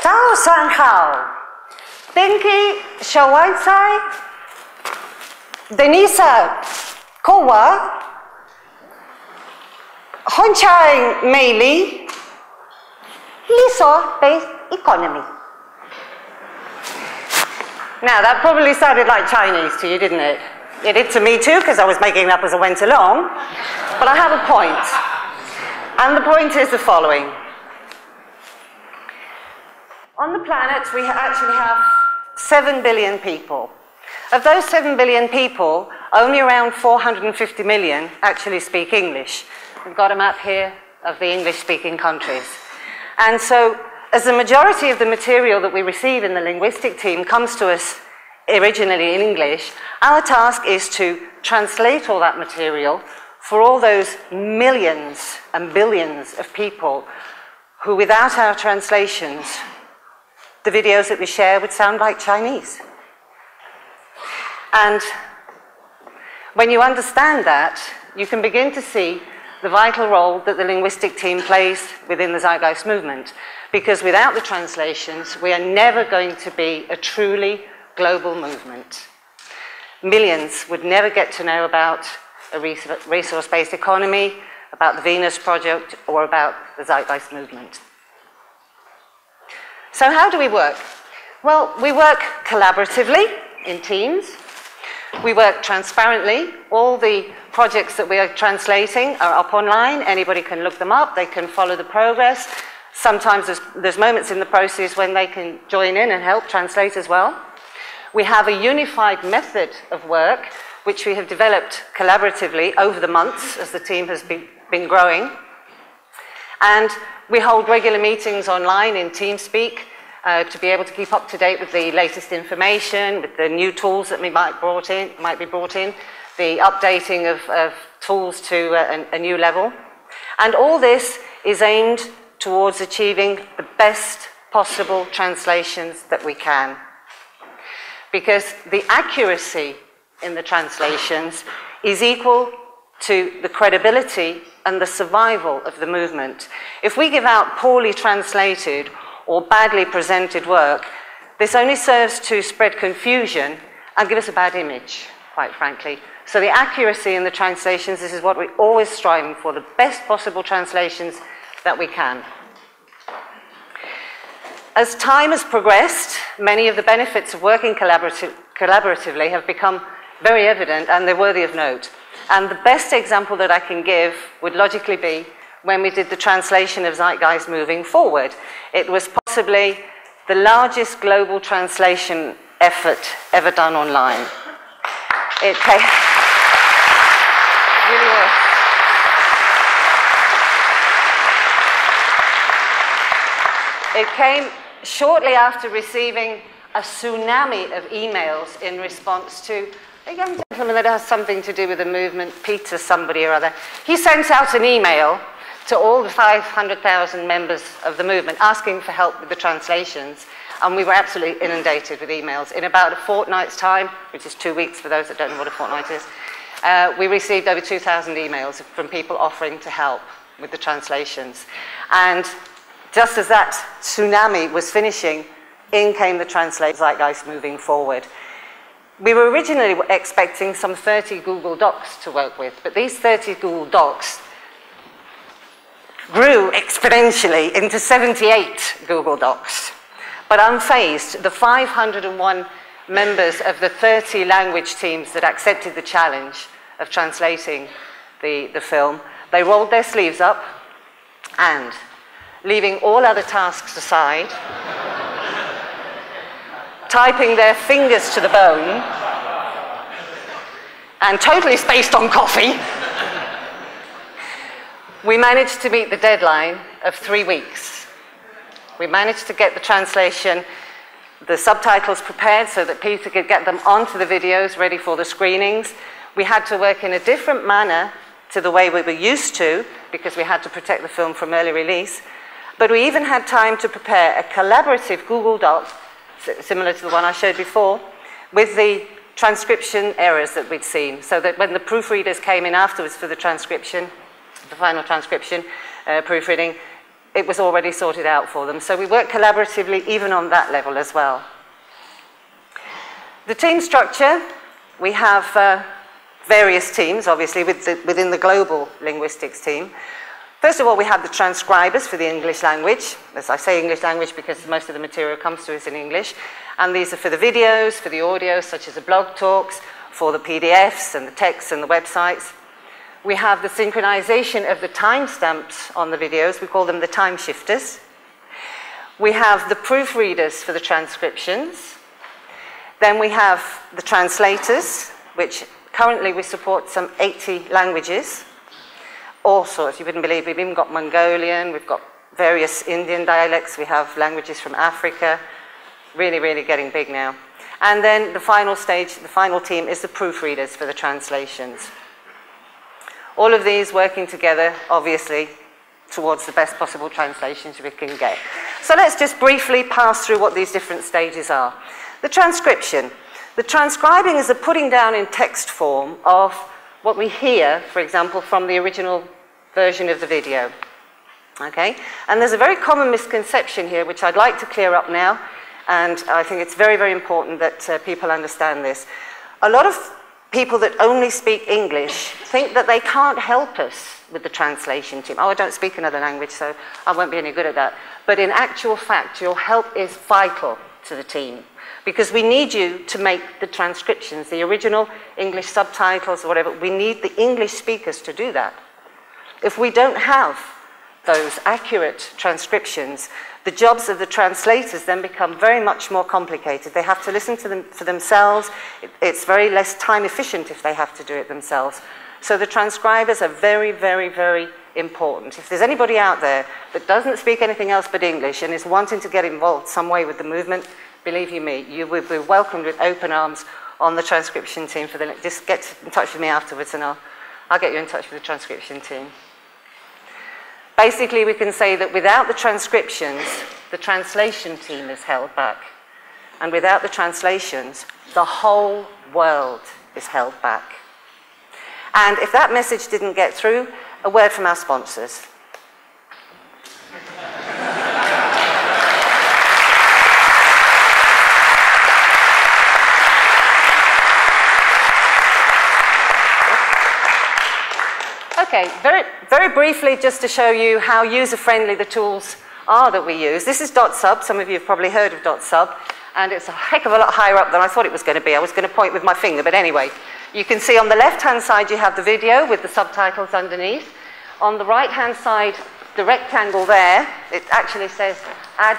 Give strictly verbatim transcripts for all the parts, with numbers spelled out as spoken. Tao San Hao, Benki Shawaitsai, Denisa Kowa, Honchai Meili, resource-based economy. Now, that probably sounded like Chinese to you, didn't it? It did to me too, because I was making it up as I went along. But I have a point. And the point is the following. On the planet, we actually have seven billion people. Of those seven billion people, only around four hundred fifty million actually speak English. We've got a map here of the English-speaking countries. And so, as the majority of the material that we receive in the linguistic team comes to us originally in English, our task is to translate all that material for all those millions and billions of people who, without our translations, the videos that we share would sound like Chinese. And when you understand that, you can begin to see the vital role that the linguistic team plays within the Zeitgeist movement. Because without the translations, we are never going to be a truly global movement. Millions would never get to know about a resource-based economy, about the Venus Project, or about the Zeitgeist movement. So how do we work? Well, we work collaboratively in teams. We work transparently. All the projects that we are translating are up online. Anybody can look them up. They can follow the progress. Sometimes there's, there's moments in the process when they can join in and help translate as well. We have a unified method of work, which we have developed collaboratively over the months as the team has been, been growing. And we hold regular meetings online in TeamSpeak uh, to be able to keep up to date with the latest information, with the new tools that we might, brought in, might be brought in, the updating of, of tools to a, a new level. And all this is aimed towards achieving the best possible translations that we can. Because the accuracy in the translations is equal to the credibility and the survival of the movement. If we give out poorly translated or badly presented work, this only serves to spread confusion and give us a bad image, quite frankly. So the accuracy in the translations, this is what we always strive for, the best possible translations that we can. As time has progressed, many of the benefits of working collaborative, collaboratively have become very evident, and they're worthy of note. And the best example that I can give would logically be when we did the translation of Zeitgeist Moving Forward. It was possibly the largest global translation effort ever done online. It really was. It came shortly after receiving a tsunami of emails in response to a young gentleman that has something to do with the movement, Peter somebody or other. He sent out an email to all the five hundred thousand members of the movement asking for help with the translations, and we were absolutely inundated with emails. In about a fortnight's time, which is two weeks for those that don't know what a fortnight is, uh, we received over two thousand emails from people offering to help with the translations. And just as that tsunami was finishing, in came the translation Zeitgeist Moving Forward. We were originally expecting some thirty Google Docs to work with, but these thirty Google Docs grew exponentially into seventy-eight Google Docs. But unfazed, the five hundred and one members of the thirty language teams that accepted the challenge of translating the, the film, they rolled their sleeves up and, leaving all other tasks aside, typing their fingers to the bone, and totally spaced on coffee, we managed to meet the deadline of three weeks. We managed to get the translation, the subtitles prepared so that Peter could get them onto the videos ready for the screenings. We had to work in a different manner to the way we were used to, because we had to protect the film from early release. But we even had time to prepare a collaborative Google Doc, similar to the one I showed before, with the transcription errors that we'd seen, so that when the proofreaders came in afterwards for the transcription, the final transcription uh, proofreading, it was already sorted out for them. So we work collaboratively even on that level as well. The team structure, we have uh, various teams, obviously, with the, within the global linguistics team. First of all, we have the transcribers for the English language. As I say English language because most of the material comes to us in English. And these are for the videos, for the audio, such as the blog talks, for the P D Fs and the texts and the websites. We have the synchronization of the timestamps on the videos. We call them the time shifters. We have the proofreaders for the transcriptions. Then we have the translators, which currently we support some eighty languages. All sorts, you wouldn't believe. We've even got Mongolian, we've got various Indian dialects, we have languages from Africa. Really, really getting big now. And then the final stage, the final team is the proofreaders for the translations. All of these working together, obviously, towards the best possible translations we can get. So let's just briefly pass through what these different stages are. The transcription. The transcribing is the putting down in text form of what we hear, for example, from the original version of the video. Okay? And there's a very common misconception here, which I'd like to clear up now, and I think it's very, very important that uh, people understand this. A lot of people that only speak English think that they can't help us with the translation team. Oh, I don't speak another language, so I won't be any good at that. But in actual fact, your help is vital to the team, because we need you to make the transcriptions, the original English subtitles or whatever. We need the English speakers to do that. If we don't have those accurate transcriptions, the jobs of the translators then become very much more complicated. They have to listen to them for themselves. It's very less time efficient if they have to do it themselves. So the transcribers are very, very, very important. If there's anybody out there that doesn't speak anything else but English and is wanting to get involved some way with the movement, believe you me, you will be welcomed with open arms on the transcription team. For the, just get in touch with me afterwards and I'll, I'll get you in touch with the transcription team. Basically, we can say that without the transcriptions, the translation team is held back. And without the translations, the whole world is held back. And if that message didn't get through, a word from our sponsors. Okay, very, very briefly, just to show you how user-friendly the tools are that we use. This is DotSub. Some of you have probably heard of DotSub, and it's a heck of a lot higher up than I thought it was going to be. I was going to point with my finger, but anyway. You can see on the left-hand side, you have the video with the subtitles underneath. On the right-hand side, the rectangle there, it actually says, add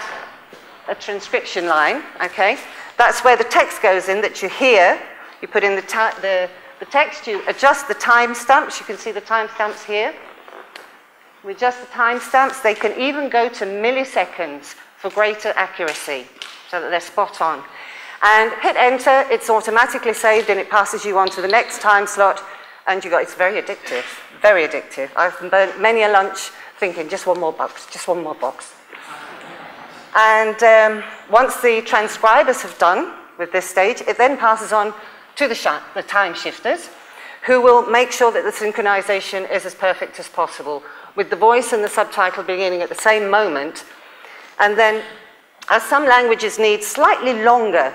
a transcription line, okay? That's where the text goes in that you hear. You put in the, the The text, you adjust the timestamps. You can see the timestamps here. We adjust the timestamps. They can even go to milliseconds for greater accuracy, so that they're spot on. And hit enter, it's automatically saved, and it passes you on to the next time slot, and you got, it's very addictive, very addictive. I've burnt many a lunch thinking, just one more box, just one more box. And um, once the transcribers have done with this stage, it then passes on to the, sh the time shifters, who will make sure that the synchronization is as perfect as possible, with the voice and the subtitle beginning at the same moment. And then, as some languages need slightly longer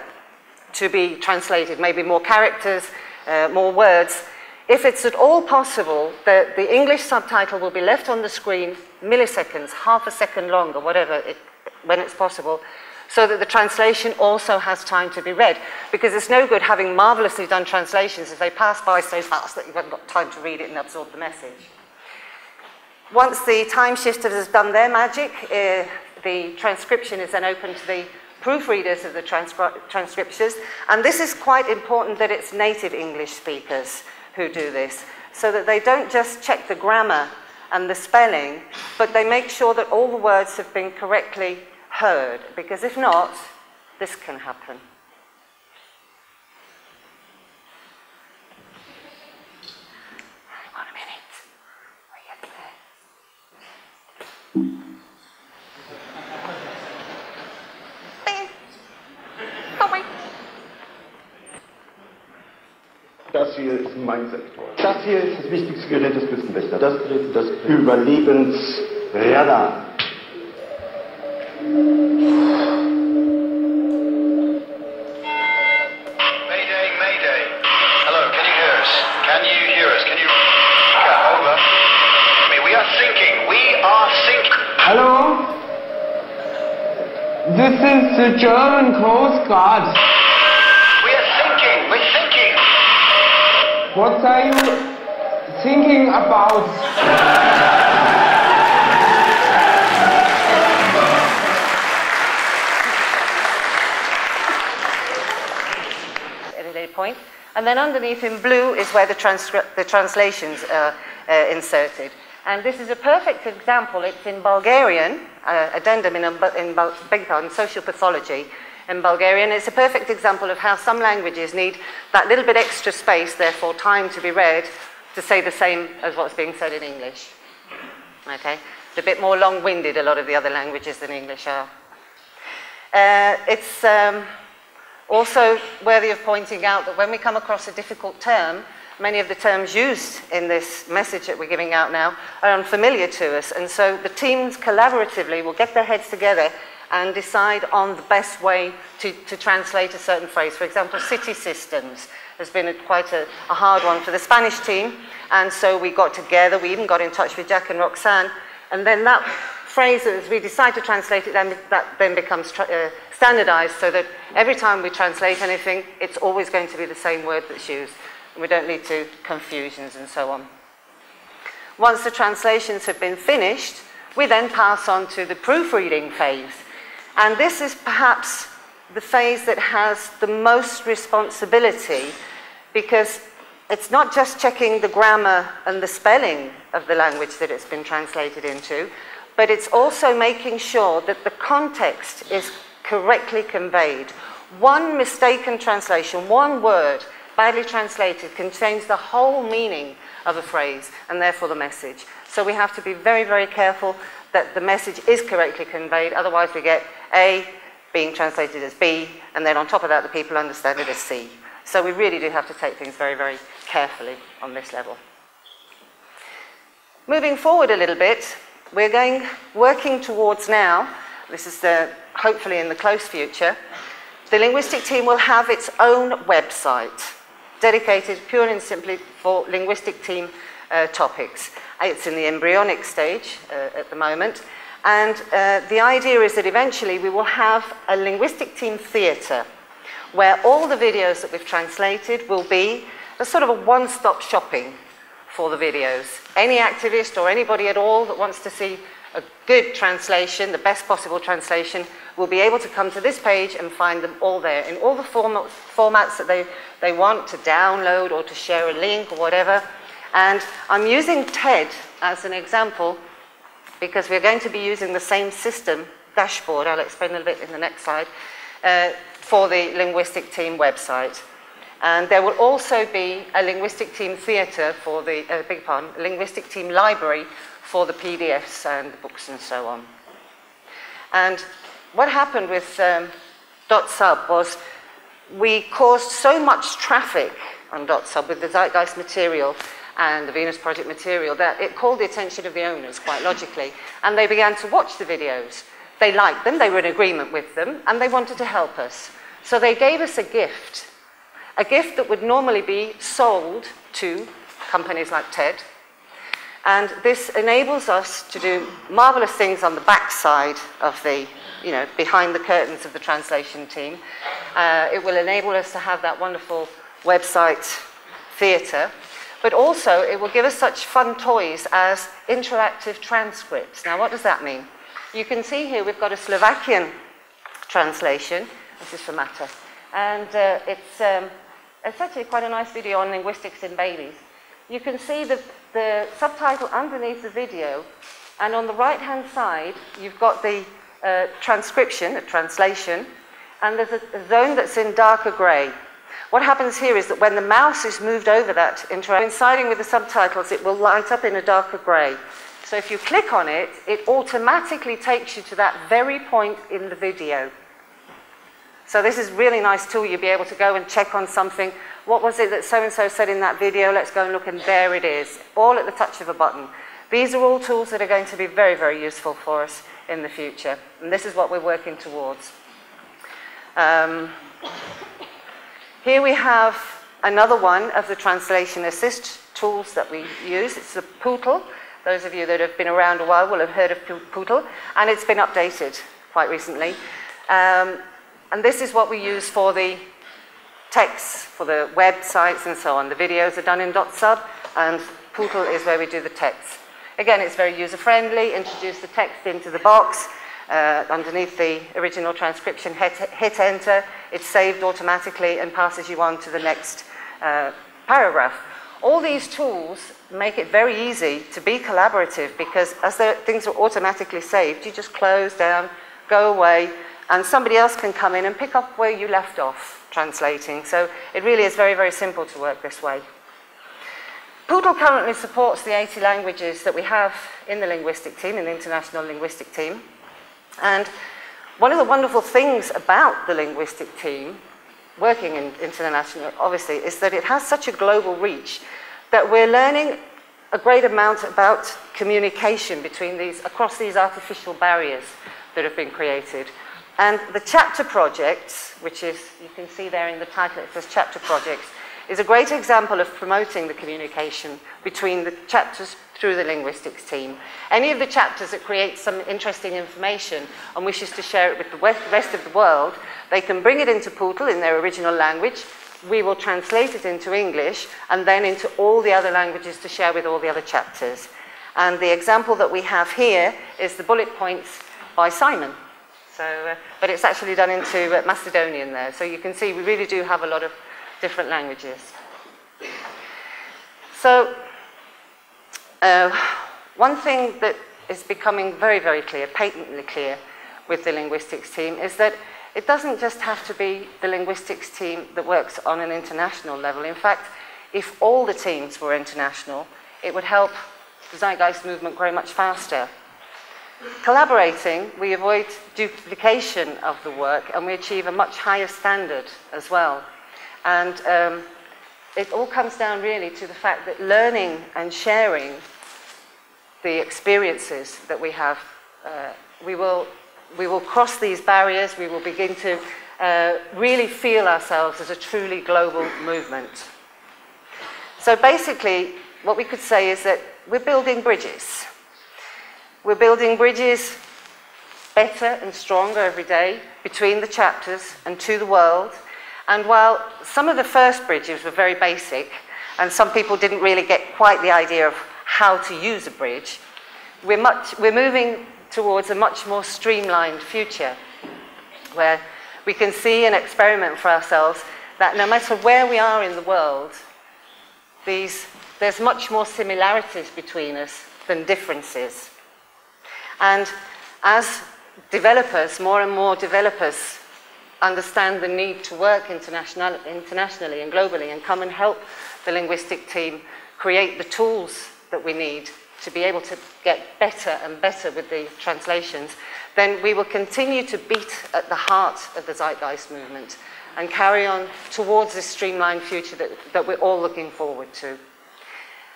to be translated, maybe more characters, uh, more words, if it's at all possible, the, the English subtitle will be left on the screen milliseconds, half a second longer, whatever, it, when it's possible, so that the translation also has time to be read. Because it's no good having marvelously done translations if they pass by so fast that you haven't got time to read it and absorb the message. Once the time shifter has done their magic, uh, the transcription is then open to the proofreaders of the transcri transcriptions. And this is quite important that it's native English speakers who do this, so that they don't just check the grammar and the spelling, but they make sure that all the words have been correctly heard, because if not, this can happen. One minute. We get there. Das hier ist mein Sektor. Das hier ist das wichtigste Gerät des Küstenwächters. Das Gerät ist das Überlebensradar. This is the German Coast Guard. We are thinking, we're thinking. What are you thinking about? At a point. And then underneath in blue is where the, the translations are uh, inserted. And this is a perfect example. It's in Bulgarian, uh, addendum in, in, in social pathology in Bulgarian. It's a perfect example of how some languages need that little bit extra space, therefore time to be read, to say the same as what's being said in English. Okay? It's a bit more long-winded, a lot of the other languages than English are. Uh, it's um, also worthy of pointing out that when we come across a difficult term, many of the terms used in this message that we're giving out now are unfamiliar to us, and so the teams collaboratively will get their heads together and decide on the best way to, to translate a certain phrase. For example, city systems has been a, quite a, a hard one for the Spanish team, and so we got together, we even got in touch with Jack and Roxanne, and then that phrase, as we decide to translate it, then, that then becomes uh, standardized, so that every time we translate anything, it's always going to be the same word that's used. We don't lead to confusions and so on. Once the translations have been finished, we then pass on to the proofreading phase. And this is perhaps the phase that has the most responsibility, because it's not just checking the grammar and the spelling of the language that it's been translated into, but it's also making sure that the context is correctly conveyed. One mistaken translation, one word, badly translated, can change the whole meaning of a phrase and therefore the message. So we have to be very, very careful that the message is correctly conveyed, otherwise we get A being translated as B, and then on top of that the people understand it as C. So we really do have to take things very, very carefully on this level. Moving forward a little bit, we're going, working towards now, this is the, hopefully in the close future, the linguistic team will have its own website, dedicated pure and simply for linguistic team uh, topics. It's in the embryonic stage uh, at the moment, and uh, the idea is that eventually we will have a linguistic team theatre where all the videos that we've translated will be a sort of a one-stop shopping for the videos. Any activist or anybody at all that wants to see a good translation, the best possible translation, will be able to come to this page and find them all there in all the form formats that they, they want to download or to share a link or whatever. And I'm using TED as an example because we're going to be using the same system dashboard, I'll explain a little bit in the next slide, uh, for the linguistic team website. And there will also be a linguistic team theatre for the, uh, big pardon, linguistic team library for the P D Fs and the books and so on. And what happened with um, DotSub was we caused so much traffic on DotSub with the Zeitgeist material and the Venus Project material that it called the attention of the owners, quite logically, and they began to watch the videos. They liked them, they were in agreement with them, and they wanted to help us. So they gave us a gift, a gift that would normally be sold to companies like TED, and this enables us to do marvelous things on the backside of the, you know, behind the curtains of the translation team. Uh, it will enable us to have that wonderful website theatre, but also it will give us such fun toys as interactive transcripts. Now, what does that mean? You can see here we've got a Slovakian translation. This is from Mata. And uh, it's, um, it's actually quite a nice video on linguistics in babies. You can see the, the subtitle underneath the video, and on the right-hand side, you've got the uh, transcription, a translation, and there's a, a zone that's in darker grey. What happens here is that when the mouse is moved over that, coinciding with the subtitles, it will light up in a darker grey. So if you click on it, it automatically takes you to that very point in the video. So this is a really nice tool. You'll be able to go and check on something. What was it that so-and-so said in that video? Let's go and look, and there it is, all at the touch of a button. These are all tools that are going to be very, very useful for us in the future. And this is what we're working towards. Um, here we have another one of the translation assist tools that we use. It's the Pootle. Those of you that have been around a while will have heard of Pootle. And it's been updated quite recently. Um, and this is what we use for the texts, for the websites and so on. The videos are done in DotSub, and Pootle is where we do the text. Again, it's very user-friendly. Introduce the text into the box. Uh, underneath the original transcription, hit, hit enter. It's saved automatically and passes you on to the next uh, paragraph. All these tools make it very easy to be collaborative, because as things are automatically saved, you just close down, go away, and somebody else can come in and pick up where you left off translating. So it really is very, very simple to work this way. Pootle currently supports the eighty languages that we have in the linguistic team, in the international linguistic team. And one of the wonderful things about the linguistic team, working in international, obviously, is that it has such a global reach that we're learning a great amount about communication between these, across these artificial barriers that have been created. And the chapter projects, which is, you can see there in the title, it says chapter projects, is a great example of promoting the communication between the chapters through the linguistics team. Any of the chapters that create some interesting information and wishes to share it with the rest of the world, they can bring it into Pootle in their original language. We will translate it into English and then into all the other languages to share with all the other chapters. And the example that we have here is the bullet points by Simon. So, uh, but it's actually done into uh, Macedonian there. So you can see we really do have a lot of different languages. So uh, one thing that is becoming very, very clear, patently clear with the linguistics team is that it doesn't just have to be the linguistics team that works on an international level. In fact, if all the teams were international, it would help the Zeitgeist movement grow much faster. Collaborating, we avoid duplication of the work and we achieve a much higher standard as well. And um, it all comes down really to the fact that learning and sharing the experiences that we have, uh, we, will, we will cross these barriers, we will begin to uh, really feel ourselves as a truly global movement. So basically, what we could say is that we're building bridges. We're building bridges better and stronger every day between the chapters and to the world. And while some of the first bridges were very basic, and some people didn't really get quite the idea of how to use a bridge, we're, much, we're moving towards a much more streamlined future, where we can see and experiment for ourselves that no matter where we are in the world, these, there's much more similarities between us than differences. And as developers, more and more developers understand the need to work international, internationally and globally and come and help the linguistic team create the tools that we need to be able to get better and better with the translations, then we will continue to beat at the heart of the Zeitgeist movement and carry on towards this streamlined future that, that we're all looking forward to.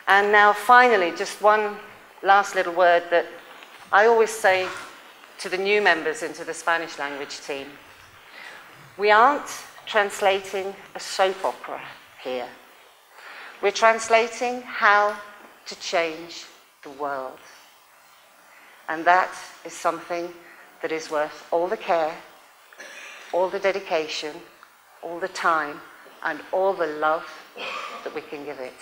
And now finally, just one last little word that I always say to the new members into the Spanish language team. We aren't translating a soap opera here. We're translating how to change the world. And that is something that is worth all the care, all the dedication, all the time, and all the love that we can give it.